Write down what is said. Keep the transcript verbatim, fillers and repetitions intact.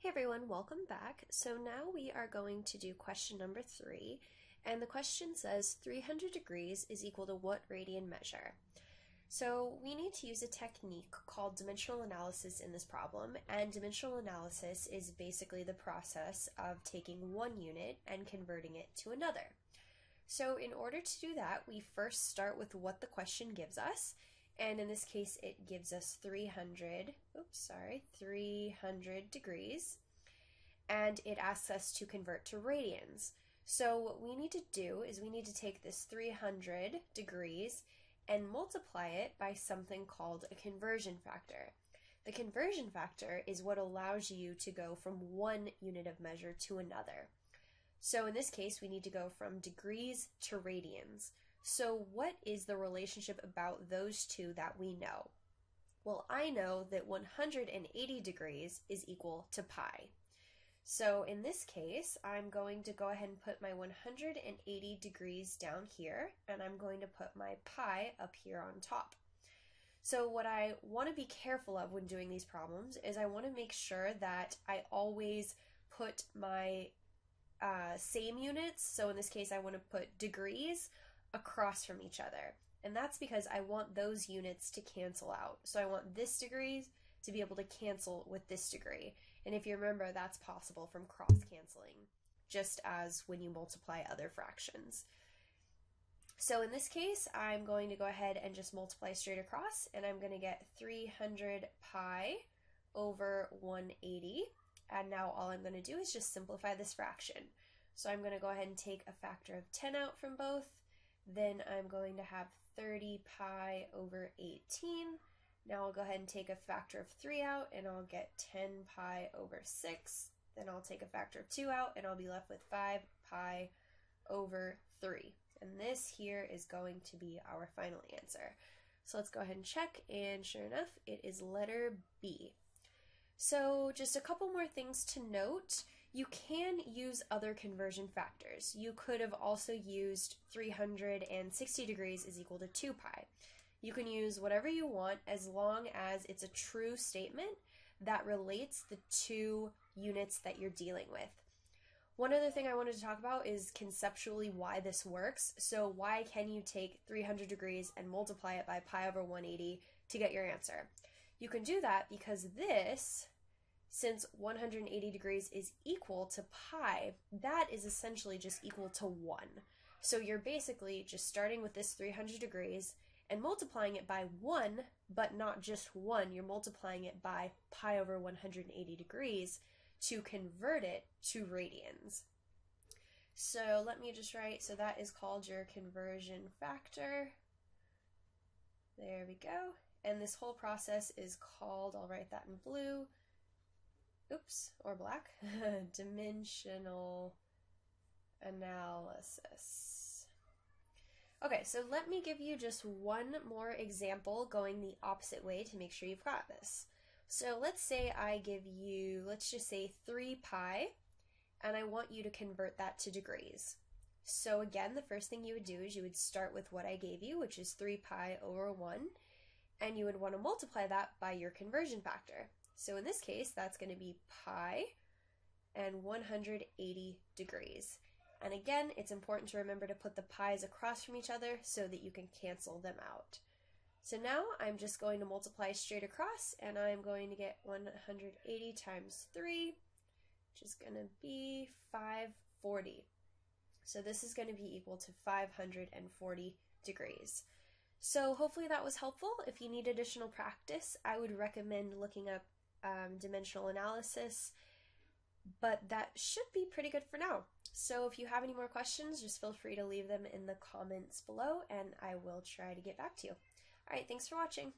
Hey everyone, welcome back. So now we are going to do question number three, and the question says three hundred degrees is equal to what radian measure? So we need to use a technique called dimensional analysis in this problem, and dimensional analysis is basically the process of taking one unit and converting it to another. So in order to do that, we first start with what the question gives us. And in this case, it gives us three hundred, oops, sorry, three hundred degrees. And it asks us to convert to radians. So what we need to do is we need to take this three hundred degrees and multiply it by something called a conversion factor. The conversion factor is what allows you to go from one unit of measure to another. So in this case, we need to go from degrees to radians. So what is the relationship about those two that we know? Well, I know that one hundred eighty degrees is equal to pi. So in this case, I'm going to go ahead and put my one hundred eighty degrees down here, and I'm going to put my pi up here on top. So what I want to be careful of when doing these problems is I want to make sure that I always put my uh, same units. So in this case, I want to put degrees across from each other, and that's because I want those units to cancel out. So I want this degree to be able to cancel with this degree, and if you remember, that's possible from cross canceling, just as when you multiply other fractions. So in this case, I'm going to go ahead and just multiply straight across, and I'm going to get three hundred pi over one hundred eighty, and now all I'm going to do is just simplify this fraction. So I'm going to go ahead and take a factor of ten out from both. Then I'm going to have thirty pi over eighteen. Now I'll go ahead and take a factor of three out, and I'll get ten pi over six. Then I'll take a factor of two out, and I'll be left with five pi over three. And this here is going to be our final answer. So let's go ahead and check, and sure enough, it is letter B. So just a couple more things to note. You can use other conversion factors. You could have also used three hundred sixty degrees is equal to two pi. You can use whatever you want as long as it's a true statement that relates the two units that you're dealing with. One other thing I wanted to talk about is conceptually why this works. So why can you take three hundred degrees and multiply it by pi over one hundred eighty to get your answer? You can do that because this, since one hundred eighty degrees is equal to pi, that is essentially just equal to one. So you're basically just starting with this three hundred degrees and multiplying it by one, but not just one, you're multiplying it by pi over one hundred eighty degrees to convert it to radians. So let me just write, so that is called your conversion factor. There we go. And this whole process is called, I'll write that in blue, oops, or black, dimensional analysis. Okay, so let me give you just one more example going the opposite way to make sure you've got this. So let's say I give you, let's just say three pi, and I want you to convert that to degrees. So again, the first thing you would do is you would start with what I gave you, which is three pi over one. And you would want to multiply that by your conversion factor. So in this case, that's going to be pi and one hundred eighty degrees. And again, it's important to remember to put the pi's across from each other so that you can cancel them out. So now I'm just going to multiply straight across, and I'm going to get one hundred eighty times three, which is going to be five hundred forty. So this is going to be equal to five hundred forty degrees. So hopefully that was helpful. If you need additional practice, I would recommend looking up um, dimensional analysis, but that should be pretty good for now. So if you have any more questions, just feel free to leave them in the comments below, and I will try to get back to you. All right, thanks for watching.